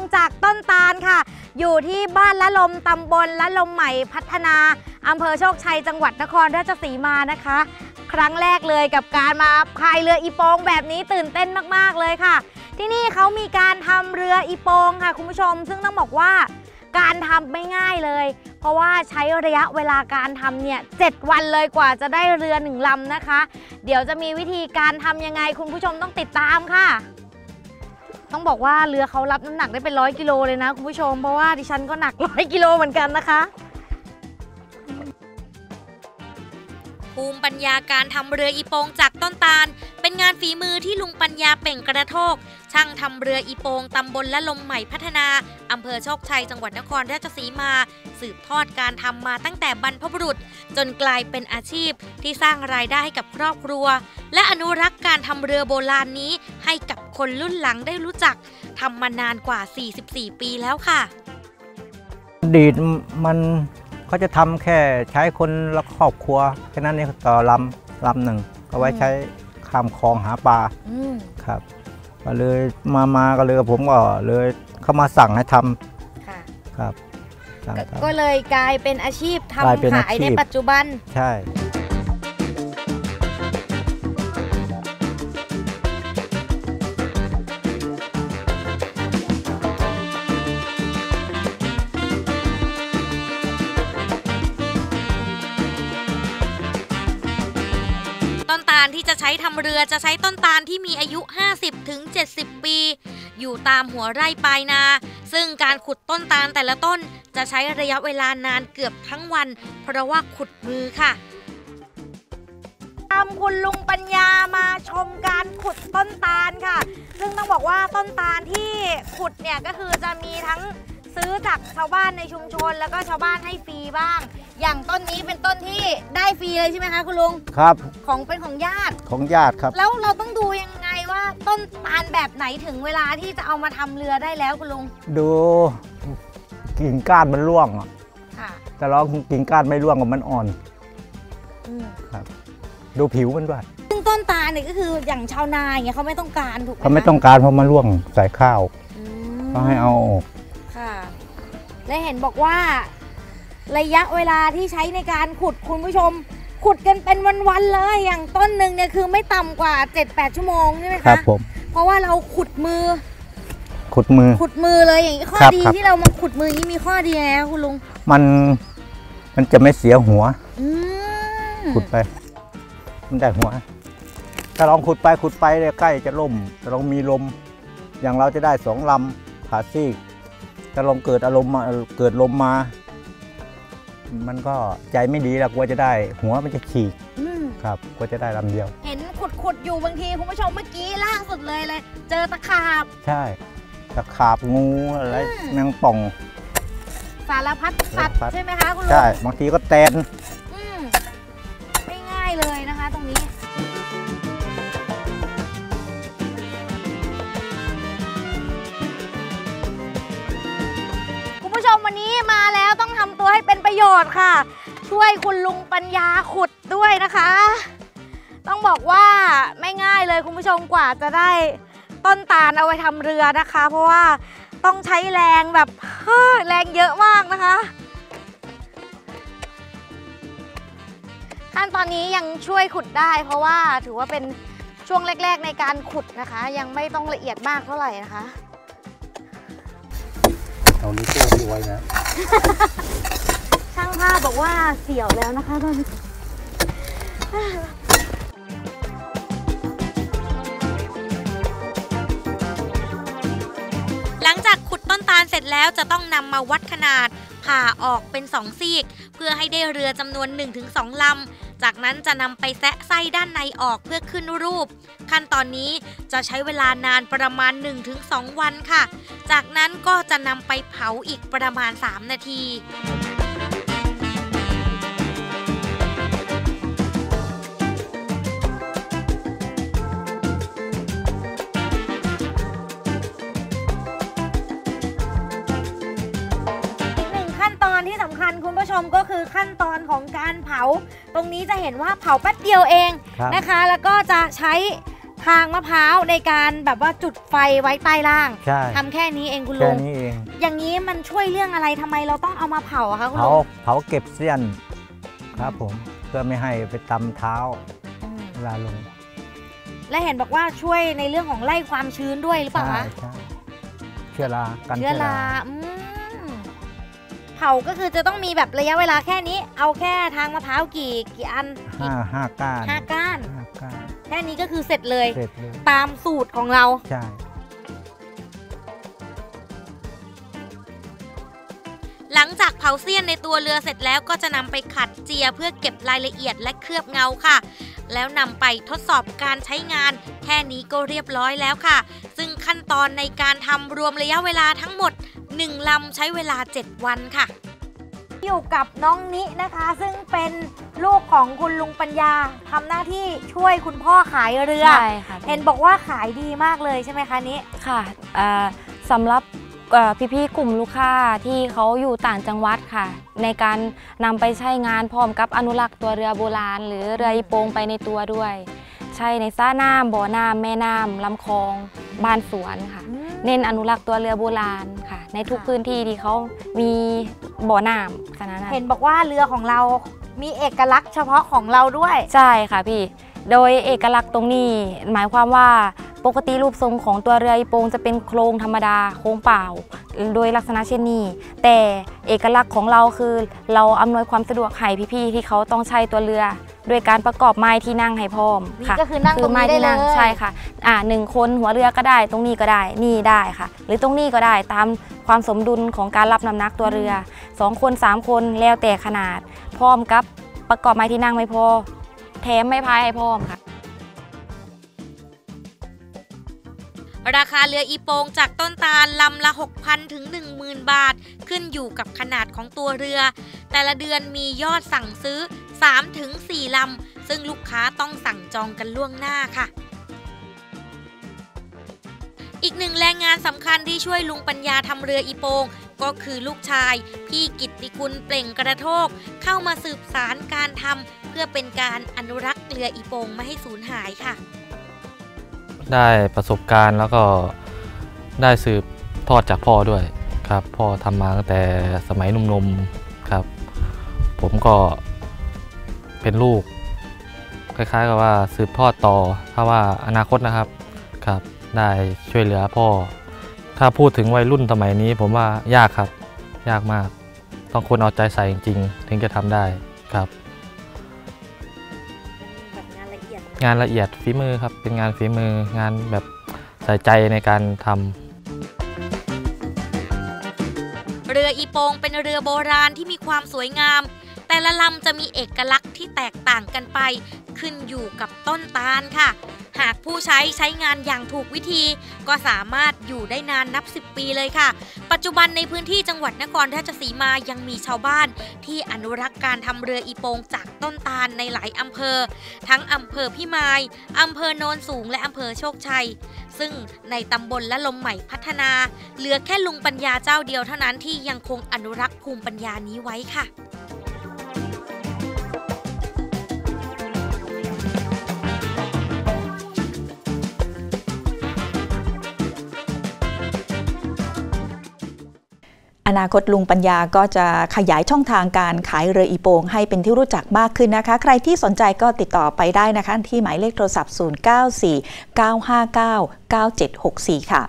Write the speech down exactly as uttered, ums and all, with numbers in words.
งจากต้นตาลค่ะอยู่ที่บ้านละลมตำบลละลมใหม่พัฒนาอำเภอโชคชัยจังหวัดนครราชสีมานะคะครั้งแรกเลยกับการมาพายเรืออีโป้งแบบนี้ตื่นเต้นมากๆเลยค่ะที่นี่เขามีการทำเรืออีโป้งค่ะคุณผู้ชมซึ่งต้องบอกว่าการทำไม่ง่ายเลยเพราะว่าใช้ระยะเวลาการทำเนี่ยเจ็ดวันเลยกว่าจะได้เรือหนึ่งลำนะคะเดี๋ยวจะมีวิธีการทำยังไงคุณผู้ชมต้องติดตามค่ะต้องบอกว่าเรือเขารับน้ำหนักได้เป็นร้อยกิโลเลยนะคุณผู้ชมเพราะว่าดิฉันก็หนักร้อยกิโลเหมือนกันนะคะภูมิปัญญาการทำเรืออีโปงจากต้นตาลเป็นงานฝีมือที่ลุงปัญญาเป่งกระโทกช่างทำเรืออีโปงตำบลละลมใหม่พัฒนาอำเภอโชคชัยจังหวัดนครราชสีมาสืบทอดการทำมาตั้งแต่บรรพบุรุษจนกลายเป็นอาชีพที่สร้างรายได้ให้กับครอบครัวและอนุรักษ์การทำเรือโบราณนี้ให้กับคนรุ่นหลังได้รู้จักทำมานานกว่าสี่สิบสี่ปีแล้วค่ะอดีตมันเขาจะทำแค่ใช้คนและครอบครัวแค่นั้นเองต่อลำลำหนึ่งก็ไว้ใช้ข้ามคลองหาปลาครับก็เลยมามาก็เลยผมก็เลยเข้ามาสั่งให้ทำครับก็เลยกลายเป็นอาชีพทำขายในปัจจุบันใช่ที่จะใช้ทำเรือจะใช้ต้นตาลที่มีอายุ ห้าสิบถึงเจ็ดสิบ ปีอยู่ตามหัวไร่ปลายนาซึ่งการขุดต้นตาลแต่ละต้นจะใช้ระยะเวลานานเกือบทั้งวันเพราะว่าขุดมือค่ะตามคุณลุงปัญญามาชมการขุดต้นตาลค่ะซึ่งต้องบอกว่าต้นตาลที่ขุดเนี่ยก็คือจะมีทั้งซื้อจากชาวบ้านในชุมชนแล้วก็ชาวบ้านให้ฟรีบ้างอย่างต้นนี้เป็นต้นที่ได้ฟรีเลยใช่ไหมคะคุณลุงครับของเป็นของญาติของญาติครับแล้วเราต้องดูยังไงว่าต้นตาลแบบไหนถึงเวลาที่จะเอามาทำเรือได้แล้วคุณลุงดูกิ่งก้านมันร่วงอ่ะค่ะแต่เรากิ่งก้านไม่ร่วงกับมันอ่อนอืมครับดูผิวมันด้วยซึ่งต้นตาลเนี่ยก็คืออย่างชาวนาอย่างเงี้ยเขาไม่ต้องการถูกไหมเขาไม่ต้องการเพราะมันร่วงใส่ข้าวเขาให้เอาออกค่ะและเห็นบอกว่าระยะเวลาที่ใช้ในการขุดคุณผู้ชมขุดกันเป็นวันๆเลยอย่างต้นหนึ่งเนี่ยคือไม่ต่ำกว่า เจ็ดถึงแปด ชั่วโมงใช่ไหมคะครับผมเพราะว่าเราขุดมือขุดมือขุดมือเลยอย่างข้อดีที่เรามาขุดมือนี้มีข้อดีอะไรคุณลุงมันมันจะไม่เสียหัวขุดไปมันได้หัวถ้าลองขุดไปขุดไปเลยใกล้จะล่มจะลองมีลมอย่างเราจะได้สองลำผ่าซีกจะลองเกิดอารมณ์เกิดลมมามันก็ใจไม่ดีแล้วกลัวจะได้หัวมันจะฉีกครับกลัวจะได้ลำเดียวเห็นขุดขุดอยู่บางทีคุณผู้ชมเมื่อกี้ล่าสุดเลยเลยเจอตะขาบใช่ตะขาบงูอะไรแมงป่องสารพัดสัตว์ใช่ไหมคะคุณลุงใช่บางทีก็แตนไม่ง่ายเลยนะคะตรงนี้วันนี้มาแล้วต้องทำตัวให้เป็นประโยชน์ค่ะช่วยคุณลุงปัญญาขุดด้วยนะคะต้องบอกว่าไม่ง่ายเลยคุณผู้ชมกว่าจะได้ต้นตาลเอาไว้ทำเรือนะคะเพราะว่าต้องใช้แรงแบบแรงเยอะมากนะคะขั้นตอนนี้ยังช่วยขุดได้เพราะว่าถือว่าเป็นช่วงแรกๆในการขุดนะคะยังไม่ต้องละเอียดมากเท่าไหร่นะคะเอานี้เชื่อพี่ไว้นะช่างภาพบอกว่าเสียวแล้วนะคะตอนนี้หลังจากขุดต้นตาลเสร็จแล้วจะต้องนำมาวัดขนาดผ่าออกเป็นสองซีกเพื่อให้ได้เรือจำนวน หนึ่งถึงสอง ลำจากนั้นจะนำไปแซะไส้ด้านในออกเพื่อขึ้นรูปขั้นตอนนี้จะใช้เวลานานประมาณ หนึ่งถึงสอง วันค่ะจากนั้นก็จะนำไปเผาอีกประมาณสามนาทีที่สำคัญคุณผู้ชมก็คือขั้นตอนของการเผาตรงนี้จะเห็นว่าเผาแป๊บเดียวเองนะคะแล้วก็จะใช้ไข ทางมะพร้าวในการแบบว่าจุดไฟไว้ใต้ล่างทำแค่นี้เองคุณลุงอย่างนี้มันช่วยเรื่องอะไรทำไมเราต้องเอามาเผาคะคุณลุงเผาเก็บเสี้ยนครับผมเพื่อไม่ให้ไปตำเท้าเวลาลงและเห็นบอกว่าช่วยในเรื่องของไล่ความชื้นด้วยหรือเปล่าคะเชื้อรากันเชื้อราเผาก็คือจะต้องมีแบบระยะเวลาแค่นี้เอาแค่ทางมะพร้าวกี่กี่อันห้าห้าก้านห้าก้านแค่นี้ก็คือเสร็จเลยตามสูตรของเราใช่หลังจากเผาเสี้ยนในตัวเรือเสร็จแล้วก็จะนำไปขัดเจียเพื่อเก็บรายละเอียดและเคลือบเงาค่ะแล้วนำไปทดสอบการใช้งานแค่นี้ก็เรียบร้อยแล้วค่ะซึ่งขั้นตอนในการทำรวมระยะเวลาทั้งหมดหนึ่งลำใช้เวลาเจ็ดวันค่ะอยู่กับน้องนินะคะซึ่งเป็นลูกของคุณลุงปัญญาทำหน้าที่ช่วยคุณพ่อขายเรือใช่ค่ะเห็นบอกว่าขายดีมากเลยใช่ไหมคะนิค่ะสำหรับพี่ๆกลุ่มลูกค้าที่เขาอยู่ต่างจังหวัดค่ะในการนำไปใช้งานพร้อมกับอนุรักษ์ตัวเรือโบราณหรือเรืออีโปงไปในตัวด้วยใช่ในสระน้ำบ่อน้ำแม่น้ำลำคลองบ้านสวนค่ะเน้นอนุรักษ์ตัวเรือโบราณค่ะในทุกพื้นที่ที่เขามีบ่อน้ำขนาดนั้นเห็นบอกว่าเรือของเรามีเอกลักษณ์เฉพาะของเราด้วยใช่ค่ะพี่โดยเอกลักษณ์ตรงนี้หมายความว่าปกติรูปทรงของตัวเรืออีโปงจะเป็นโครงธรรมดาโค้งเปล่าโดยลักษณะเช่นนี้แต่เอกลักษณ์ของเราคือเราอำนวยความสะดวกให้พี่ๆที่เขาต้องใช้ตัวเรือโดยการประกอบไม้ที่นั่งให้พร้อมค่ะก็คือนั่งตรงนี้ได้เลยใช่ค่ะอ่าหนึ่งคนหัวเรือก็ได้ตรงนี้ก็ได้นี่ได้ค่ะหรือตรงนี้ก็ได้ตามความสมดุลของการรับน้ำหนักตัวเรือสองคนสามคนแล้วแต่ขนาดพร้อมกับประกอบไม้ที่นั่งไม่พอแถมไม้พายให้พร้อมค่ะราคาเรืออีโปงจากต้นตาลลำละ หกพัน ถึง หนึ่งหมื่น บาทขึ้นอยู่กับขนาดของตัวเรือแต่ละเดือนมียอดสั่งซื้อ สามถึงสี่ ลำซึ่งลูกค้าต้องสั่งจองกันล่วงหน้าค่ะอีกหนึ่งแรงงานสำคัญที่ช่วยลุงปัญญาทำเรืออีโปงก็คือลูกชายพี่กิตติคุณเปล่งกระโทกเข้ามาสืบสานการทำเพื่อเป็นการอนุรักษ์เรืออีโปงไม่ให้สูญหายค่ะได้ประสบการณ์แล้วก็ได้สืบทอดจากพ่อด้วยครับพ่อทำมาตั้งแต่สมัยหนุ่มๆครับผมก็เป็นลูกคล้ายๆกับว่าสืบทอดต่อถ้าว่าอนาคตนะครับครับได้ช่วยเหลือพ่อถ้าพูดถึงวัยรุ่นสมัยนี้ผมว่ายากครับยากมากต้องคนเอาใจใส่จริงๆถึงจะทำได้ครับงานละเอียดฝีมือครับเป็นงานฝีมืองานแบบใส่ใจในการทำเรืออีโปงเป็นเรือโบราณที่มีความสวยงามแต่ละลำจะมีเอกลักษณ์ที่แตกต่างกันไปขึ้นอยู่กับต้นตาลค่ะหากผู้ใช้ใช้งานอย่างถูกวิธีก็สามารถอยู่ได้นานนับสิบปีเลยค่ะปัจจุบันในพื้นที่จังหวัดนครราชสีมายังมีชาวบ้านที่อนุรักษ์การทำเรืออีโปงจากต้นตาลในหลายอำเภอทั้งอำเภอพิมายอำเภอโนนสูงและอำเภอโชคชัยซึ่งในตำบลละลมใหม่พัฒนาเหลือแค่ลุงปัญญาเจ้าเดียวเท่านั้นที่ยังคงอนุรักษ์ภูมิปัญญานี้ไว้ค่ะอนาคตลุงปัญญาก็จะขยายช่องทางการขายเรืออีโปงให้เป็นที่รู้จักมากขึ้นนะคะใครที่สนใจก็ติดต่อไปได้นะคะที่หมายเลขโทรศัพท์ ศูนย์ เก้า สี่ เก้า ห้า เก้า เก้า เจ็ด หก สี่ ค่ะ